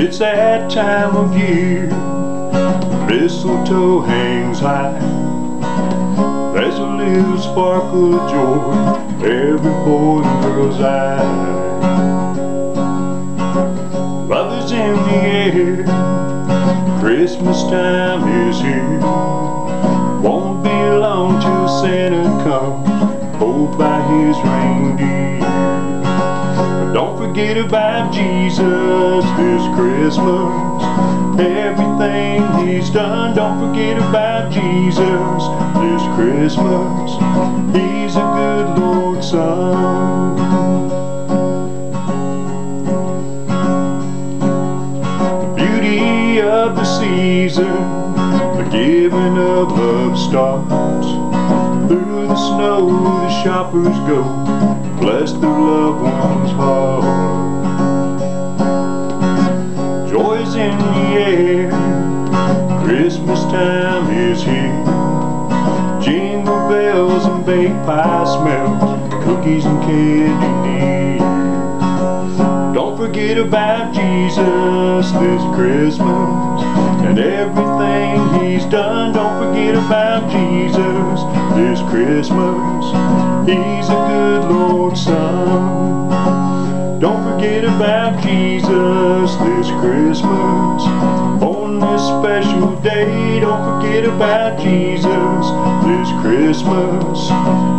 It's that time of year, mistletoe hangs high. There's a little sparkle of joy every boy and girl's eye. Love is in the air, Christmas time is here. Won't be long till Santa comes, pulled by his reindeer. But don't forget about Jesus this Christmas, everything he's done. Don't forget about Jesus this Christmas, he's a good Lord's son. The beauty of the season, the giving of love starts. Through the snow the shoppers go, bless their loved one's heart. Joy's in the air, Christmas time is here. Jingle bells and baked pie smells, cookies and candy near. Don't forget about Jesus this Christmas and everything he's done. Don't forget about Jesus this Christmas, he's a good Lord's son. Don't forget about Jesus this Christmas, on this special day. Don't forget about Jesus this Christmas,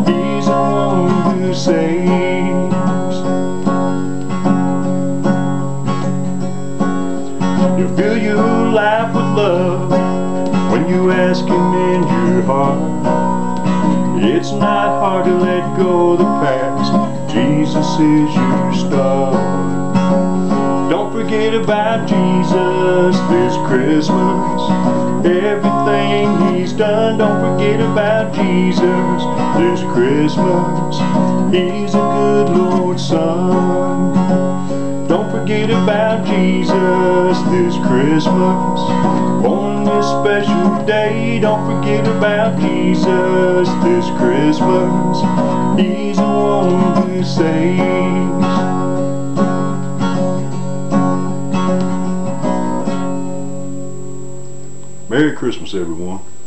he's the one who saves. You'll fill your life with love when you ask him in your heart. It's not hard to let go of the past, Jesus is your star. Don't forget about Jesus this Christmas, everything he's done. Don't forget about Jesus this Christmas, he's a good Lord's son. Don't forget about Jesus this Christmas, on this special day. Don't forget about Jesus this Christmas, he's the one who saves. Merry Christmas, everyone.